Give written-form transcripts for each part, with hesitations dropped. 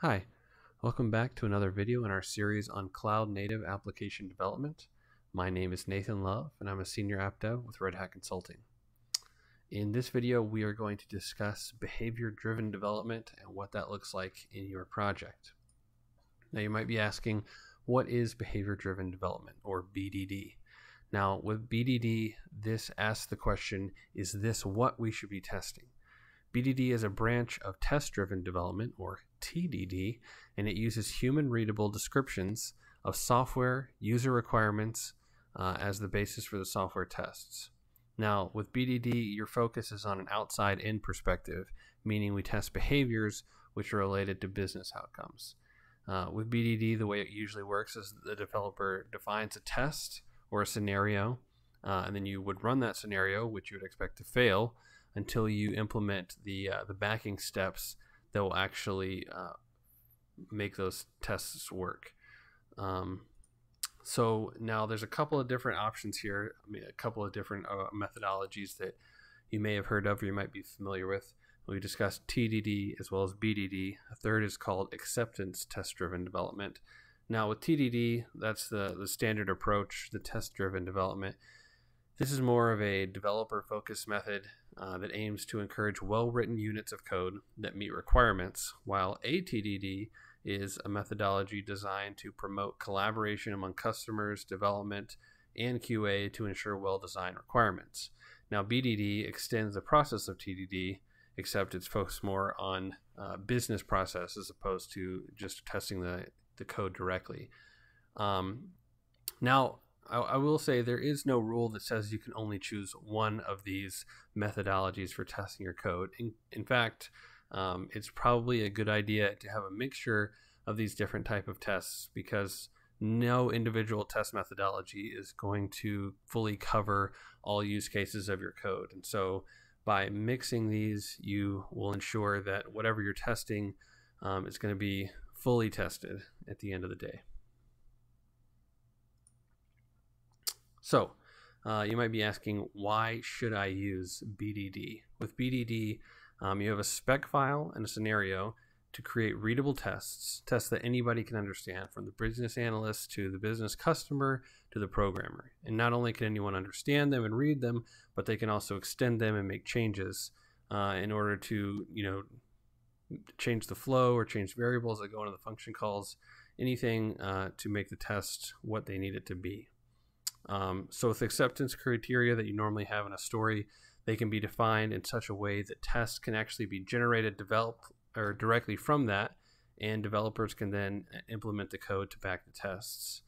Hi, welcome back to another video in our series on cloud-native application development. My name is Nathan Love, and I'm a senior app dev with Red Hat Consulting. In this video, we are going to discuss behavior-driven development and what that looks like in your project. Now, you might be asking, what is behavior-driven development, or BDD? Now, with BDD, this asks the question, is this what we should be testing? BDD is a branch of test-driven development, or TDD, and it uses human-readable descriptions of software user requirements as the basis for the software tests. Now, with BDD, your focus is on an outside-in perspective, meaning we test behaviors which are related to business outcomes. With BDD, the way it usually works is the developer defines a test or a scenario, and then you would run that scenario, which you would expect to fail, until you implement the backing steps that will actually make those tests work. So now there's a couple of different options here, a couple of different methodologies that you may have heard of or you might be familiar with. We discussed TDD as well as BDD. A third is called acceptance test-driven development. Now with TDD, that's the standard approach, the test-driven development. This is more of a developer-focused method that aims to encourage well-written units of code that meet requirements, while ATDD is a methodology designed to promote collaboration among customers, development, and QA to ensure well-designed requirements. Now, BDD extends the process of TDD, except it's focused more on business process as opposed to just testing the code directly. Now, I will say there is no rule that says you can only choose one of these methodologies for testing your code. In fact, it's probably a good idea to have a mixture of these different type of tests because no individual test methodology is going to fully cover all use cases of your code. And so by mixing these, you will ensure that whatever you're testing is going to be fully tested at the end of the day. So you might be asking, why should I use BDD? With BDD, you have a spec file and a scenario to create readable tests that anybody can understand, from the business analyst to the business customer to the programmer. And not only can anyone understand them and read them, but they can also extend them and make changes in order to, change the flow or change variables that go into the function calls, anything to make the test what they need it to be. So with acceptance criteria that you normally have in a story, they can be defined in such a way that tests can actually be generated, developed, or directly from that, and developers can then implement the code to back the tests.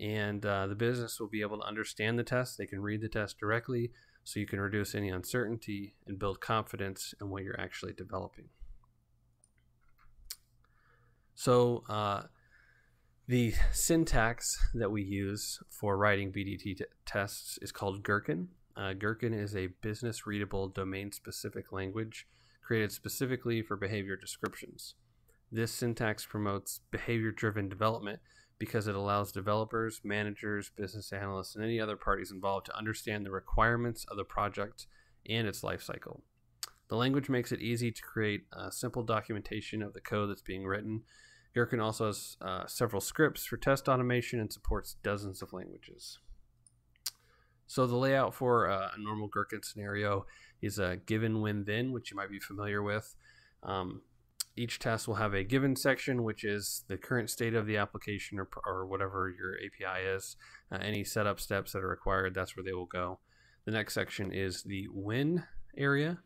And the business will be able to understand the test. They can read the test directly, so you can reduce any uncertainty and build confidence in what you're actually developing. So the syntax that we use for writing BDD tests is called Gherkin. Gherkin is a business-readable, domain-specific language created specifically for behavior descriptions. This syntax promotes behavior-driven development because it allows developers, managers, business analysts, and any other parties involved to understand the requirements of the project and its lifecycle. The language makes it easy to create simple documentation of the code that's being written. Gherkin also has several scripts for test automation and supports dozens of languages. So the layout for a normal Gherkin scenario is a given, when, then, which you might be familiar with. Each test will have a given section, which is the current state of the application or whatever your API is. Any setup steps that are required, that's where they will go. The next section is the when area,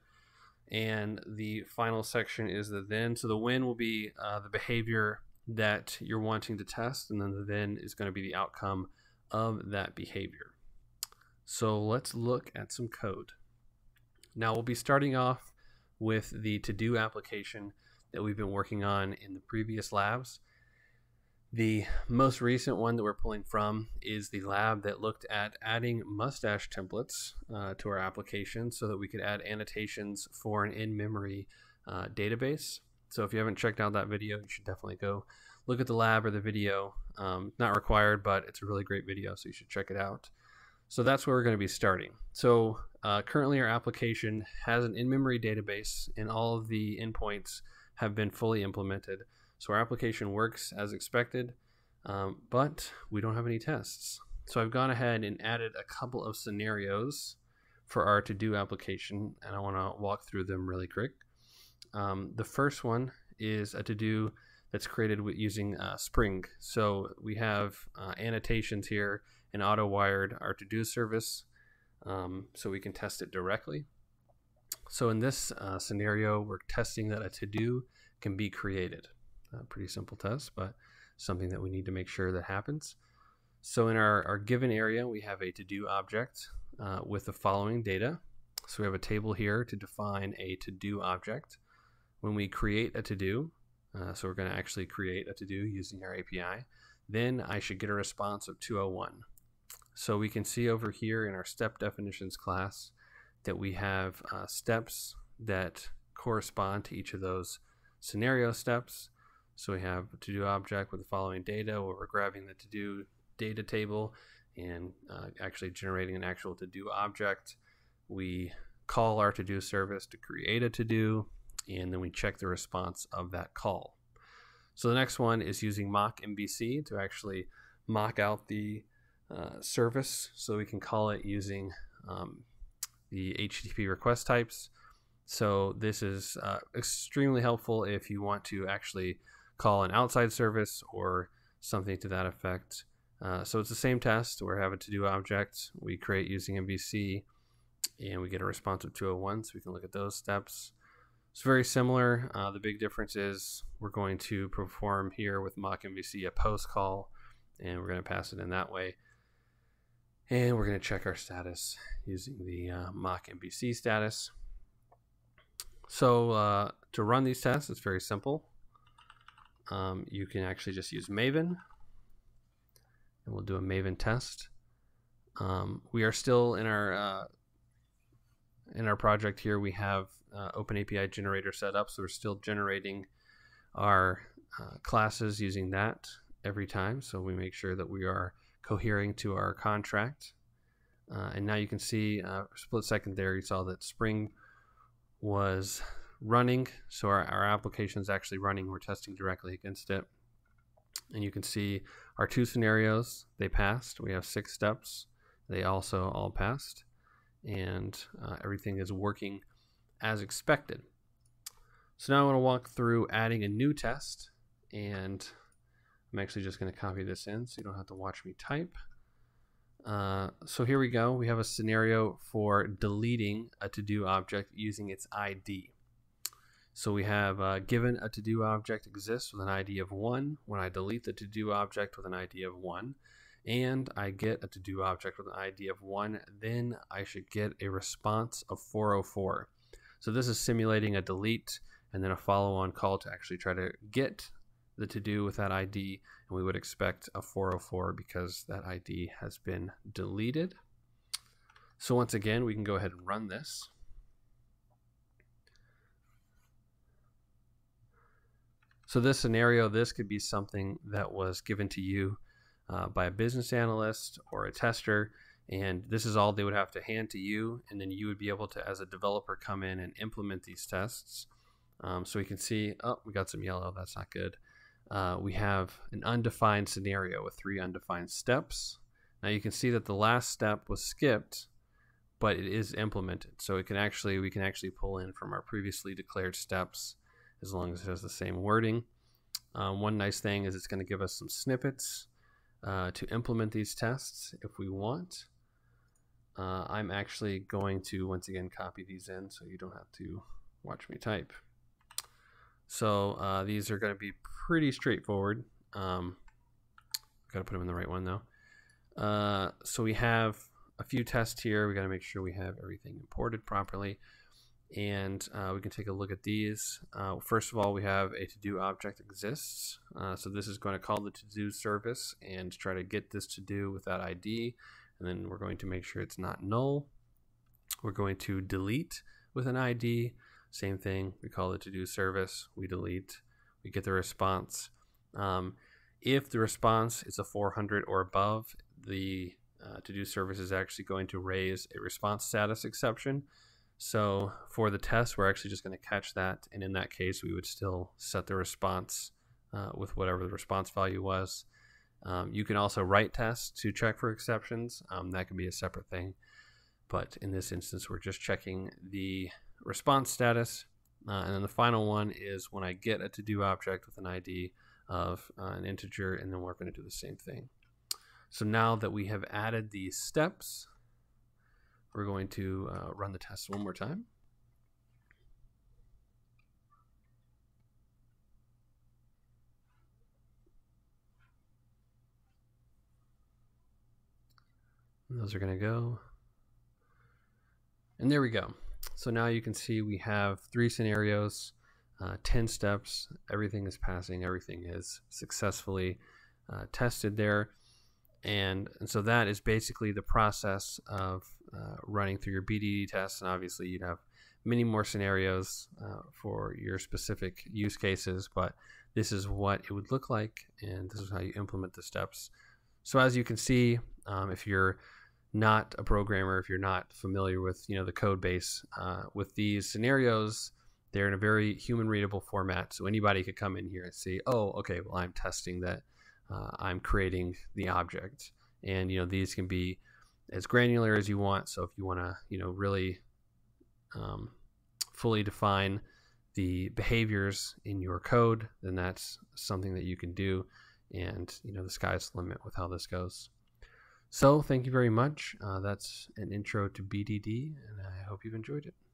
and the final section is the then. So the when will be the behavior that you're wanting to test, and then the then is going to be the outcome of that behavior. So let's look at some code. Now we'll be starting off with the to-do application that we've been working on in the previous labs. The most recent one that we're pulling from is the lab that looked at adding mustache templates to our application so that we could add annotations for an in-memory database. So if you haven't checked out that video, you should definitely go look at the lab or the video. Not required, but it's a really great video, so you should check it out. So that's where we're going to be starting. So currently our application has an in-memory database and all of the endpoints have been fully implemented. So our application works as expected, but we don't have any tests. So I've gone ahead and added a couple of scenarios for our to-do application, and I want to walk through them really quick. The first one is a to-do that's created with using Spring. So we have annotations here and auto-wired our to-do service, so we can test it directly. So in this scenario, we're testing that a to-do can be created. A pretty simple test, but something that we need to make sure that happens. So in our given area, we have a to-do object with the following data. So we have a table here to define a to-do object. When we create a to-do, so we're going to actually create a to-do using our API, then I should get a response of 201. So we can see over here in our step definitions class that we have steps that correspond to each of those scenario steps. So we have a to-do object with the following data, where we're grabbing the to-do data table and actually generating an actual to-do object. We call our to-do service to create a to-do, and then we check the response of that call. So the next one is using MockMvc to actually mock out the service. So we can call it using the HTTP request types. So this is extremely helpful if you want to actually call an outside service or something to that effect. So it's the same test. We have a to-do object we create using MVC, and we get a response of 201, so we can look at those steps. It's very similar. The big difference is we're going to perform here with MockMvc a post call, and we're going to pass it in that way. And we're going to check our status using the MockMvc status. So to run these tests, it's very simple. You can actually just use Maven, and we'll do a Maven test. We are still in our project here. We have OpenAPI Generator set up, so we're still generating our classes using that every time. So we make sure that we are cohering to our contract. And now you can see split second there, you saw that Spring was running. So our application is actually running. We're testing directly against it. And you can see our two scenarios, they passed. We have 6 steps. They also all passed. And everything is working as expected. So now I want to walk through adding a new test. And I'm actually just going to copy this in so you don't have to watch me type. So here we go. We have a scenario for deleting a to-do object using its ID. So we have given a to-do object exists with an ID of 1. When I delete the to-do object with an ID of 1, and I get a to-do object with an ID of 1, then I should get a response of 404. So this is simulating a delete and then a follow-on call to actually try to get the to-do with that ID, and we would expect a 404 because that ID has been deleted. So once again, we can go ahead and run this. So this scenario, this could be something that was given to you by a business analyst or a tester, and this is all they would have to hand to you, and then you would be able to, as a developer, come in and implement these tests. So we can see, oh, we got some yellow, that's not good. We have an undefined scenario with 3 undefined steps. Now you can see that the last step was skipped, but it is implemented. So it can actually, we can actually pull in from our previously declared steps as long as it has the same wording. One nice thing is it's going to give us some snippets to implement these tests if we want. I'm actually going to, once again, copy these in so you don't have to watch me type. So these are going to be pretty straightforward. Got to put them in the right one though. So we have a few tests here. We got to make sure we have everything imported properly, and we can take a look at these. First of all, we have a to-do object exists. So this is going to call the to-do service and try to get this to-do with that ID, and then we're going to make sure it's not null. We're going to delete with an ID. Same thing, we call the to-do service, we delete, we get the response. If the response is a 400 or above, the to-do service is actually going to raise a response status exception. So for the test, we're actually just going to catch that, and in that case, we would still set the response with whatever the response value was. You can also write tests to check for exceptions. That can be a separate thing. But in this instance, we're just checking the response status. And then the final one is when I get a to-do object with an ID of an integer, and then we're going to do the same thing. So now that we have added these steps, we're going to run the test one more time. And those are going to go. And there we go. So now you can see we have 3 scenarios, 10 steps. Everything is passing. Everything is successfully tested there. And so that is basically the process of running through your BDD tests. And obviously you'd have many more scenarios for your specific use cases, but this is what it would look like, and this is how you implement the steps. So as you can see, if you're not a programmer, if you're not familiar with the code base, with these scenarios, they're in a very human readable format. So anybody could come in here and say, oh, okay, well, I'm testing that. I'm creating the object, and these can be as granular as you want. So if you want to really fully define the behaviors in your code, then that's something that you can do, and the sky's the limit with how this goes. So thank you very much. That's an intro to BDD, and I hope you've enjoyed it.